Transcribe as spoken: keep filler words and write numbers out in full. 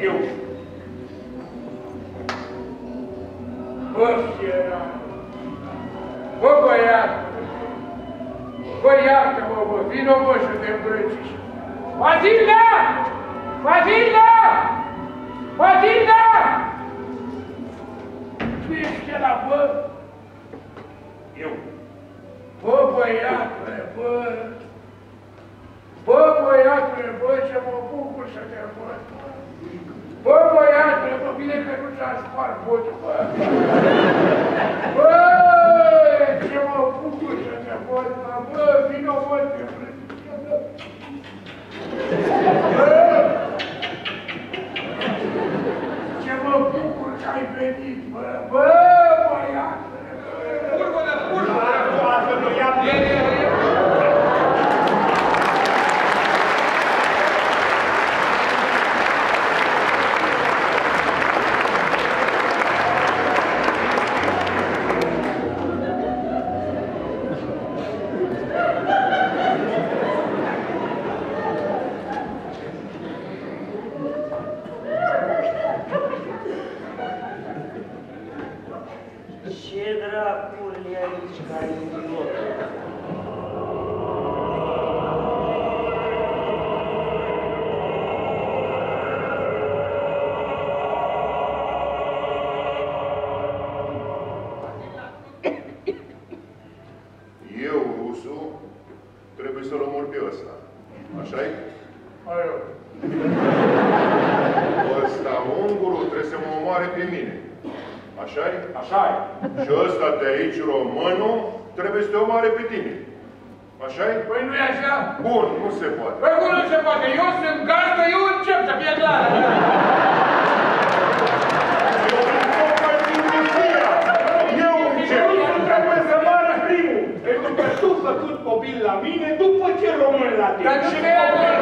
Eu. Vou cheirar. Vou boiar. Boiar que eu vou vir, não vou chover durante. Vazila! Vazila! Vazila! Deixa ela boa. Eu. Vou boiar que eu vou. Vou boiar treboi, ce mă bucur să te văd. Vă boiar treboi, bine că nu transport botul, bă. Bă, ce mă bucur să te văd, bă, vină văd pe frânzică, bă. Bă, ce mă bucur că ai venit, bă, bă, boiar treboi. Urmă de urmă, asta nu ia bine. După ce român la tine?